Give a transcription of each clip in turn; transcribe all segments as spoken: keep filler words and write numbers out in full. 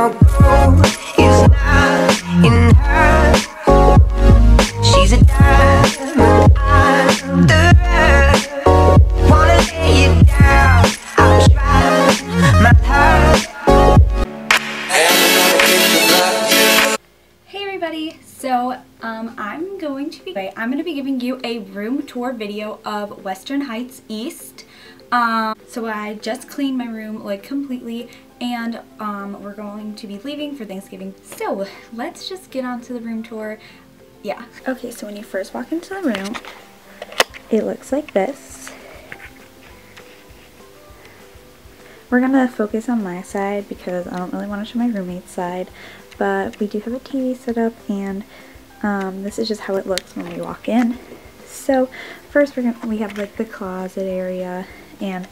No, it's not in her. She's a diamond, I'm the dirt. Wanna lay it down, I'll try my heart. Hey everybody, so um, I'm going to be, I'm going to be giving you a room tour video of Western Heights East. Um, so I just cleaned my room like completely, and um, we're going to be leaving for Thanksgiving. So let's just get on to the room tour. Yeah. Okay, so when you first walk into the room, it looks like this. We're gonna focus on my side because I don't really want to show my roommate's side, but we do have a T V set up, and um, this is just how it looks when we walk in. So first we're gonna, we have like the closet area, and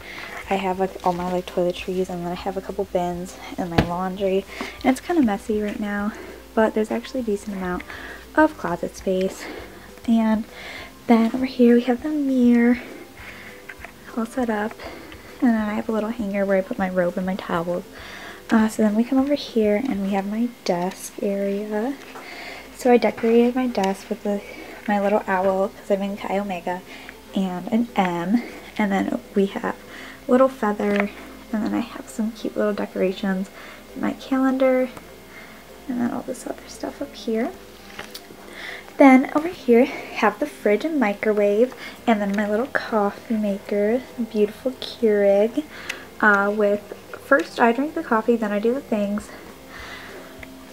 I have like all my like toiletries, and then I have a couple bins and my laundry, and it's kind of messy right now, but there's actually a decent amount of closet space. And then over here we have the mirror all set up, and then I have a little hanger where I put my robe and my towels. Uh, so then we come over here and we have my desk area. So I decorated my desk with the, my little owl because I'm in Chi Omega, and an M, and then we have little feather, and then I have some cute little decorations in my calendar, and then all this other stuff up here. Then over here have the fridge and microwave, and then my little coffee maker, beautiful Keurig, uh, with first I drink the coffee, then I do the things,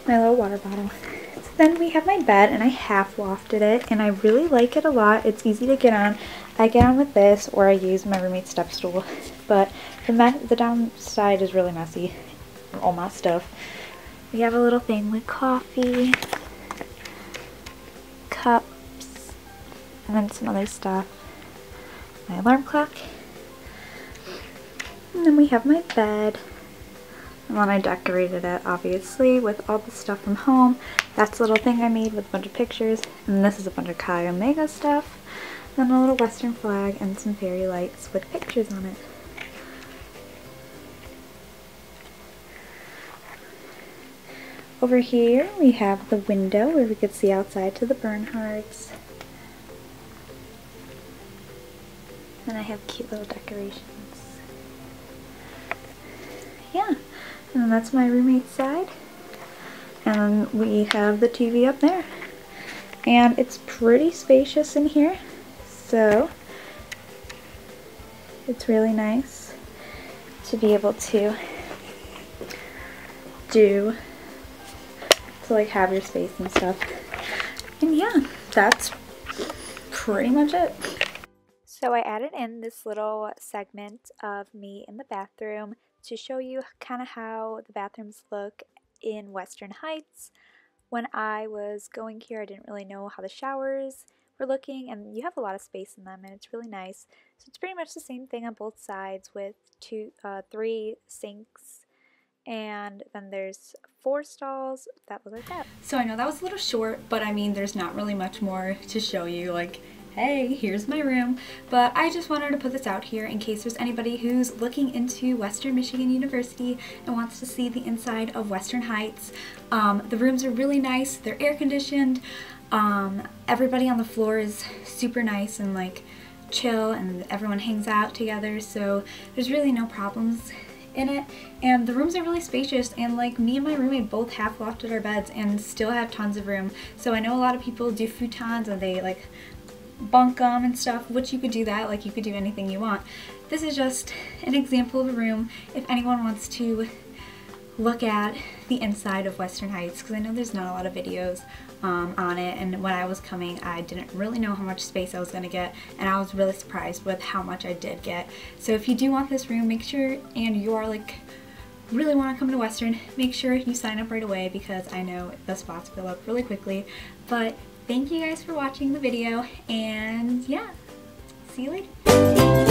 my little water bottle. So then we have my bed, and I half lofted it, and I really like it a lot. It's easy to get on. I get on with this, or I use my roommate's step stool, but the, the downside is really messy, all my stuff. We have a little thing with coffee, cups, and then some other stuff. My alarm clock. And then we have my bed. And then I decorated it, obviously, with all the stuff from home. That's a little thing I made with a bunch of pictures. And this is a bunch of Chi Omega stuff. Then a little Western flag and some fairy lights with pictures on it. Over here we have the window where we could see outside to the Bernhardts. And I have cute little decorations. Yeah, and that's my roommate's side. And we have the T V up there. And it's pretty spacious in here. So it's really nice to be able to do, to like have your space and stuff. And yeah, that's pretty much it. So I added in this little segment of me in the bathroom to show you kind of how the bathrooms look in Western Heights. When I was going here, I didn't really know how the showers were looking, and you have a lot of space in them, and it's really nice. So it's pretty much the same thing on both sides with two, uh, three sinks, and then there's four stalls that look like that. So I know that was a little short, but I mean, there's not really much more to show you. Like, hey, here's my room, but I just wanted to put this out here in case there's anybody who's looking into Western Michigan University and wants to see the inside of Western Heights. Um, the rooms are really nice, they're air conditioned, um, everybody on the floor is super nice and like chill, and everyone hangs out together, so there's really no problems in it. And the rooms are really spacious, and like me and my roommate both half lofted our beds and still have tons of room. So I know a lot of people do futons and they like bunk them and stuff, which you could do that, like you could do anything you want. This is just an example of a room if anyone wants to look at the inside of Western Heights, because I know there's not a lot of videos um, on it, and when I was coming I didn't really know how much space I was going to get, and I was really surprised with how much I did get. So if you do want this room, make sure, and you are like really want to come to Western, make sure you sign up right away, because I know the spots fill up really quickly. But thank you guys for watching the video, and yeah, see you later.